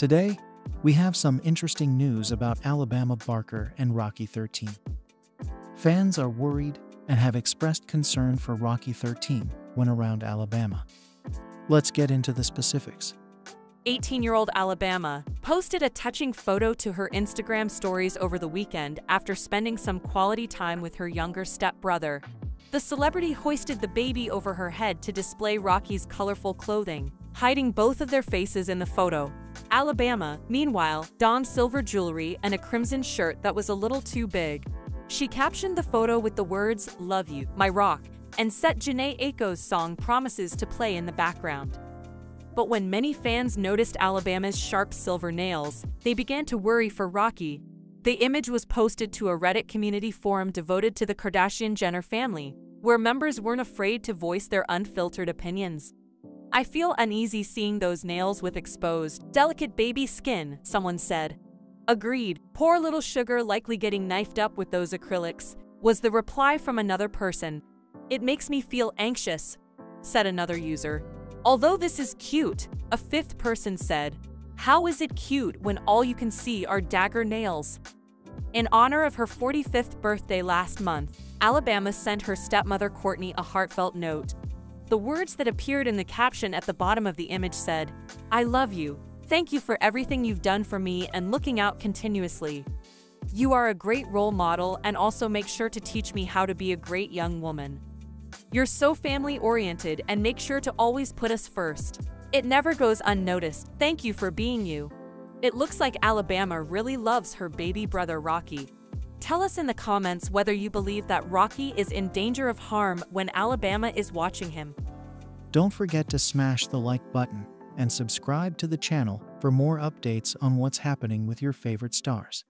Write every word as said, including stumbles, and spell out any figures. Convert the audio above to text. Today, we have some interesting news about Alabama Barker and Rocky thirteen. Fans are worried and have expressed concern for Rocky thirteen when around Alabama. Let's get into the specifics. eighteen-year-old Alabama posted a touching photo to her Instagram stories over the weekend after spending some quality time with her younger stepbrother. The celebrity hoisted the baby over her head to display Rocky's colorful clothing, hiding both of their faces in the photo. Alabama, meanwhile, donned silver jewelry and a crimson shirt that was a little too big. She captioned the photo with the words, "Love you, my rock," and set Jhené Aiko's song "Promises" to play in the background. But when many fans noticed Alabama's sharp silver nails, they began to worry for Rocky. The image was posted to a Reddit community forum devoted to the Kardashian-Jenner family, where members weren't afraid to voice their unfiltered opinions. "I feel uneasy seeing those nails with exposed, delicate baby skin," someone said. "Agreed, poor little sugar likely getting knifed up with those acrylics," was the reply from another person. "It makes me feel anxious," said another user. "Although this is cute," a fifth person said, "how is it cute when all you can see are dagger nails?" In honor of her forty-fifth birthday last month, Alabama sent her stepmother Kourtney a heartfelt note. The words that appeared in the caption at the bottom of the image said, "I love you. Thank you for everything you've done for me and looking out continuously. You are a great role model and also make sure to teach me how to be a great young woman. You're so family-oriented and make sure to always put us first. It never goes unnoticed. Thank you for being you." It looks like Alabama really loves her baby brother Rocky. Tell us in the comments whether you believe that Rocky is in danger of harm when Alabama is watching him. Don't forget to smash the like button and subscribe to the channel for more updates on what's happening with your favorite stars.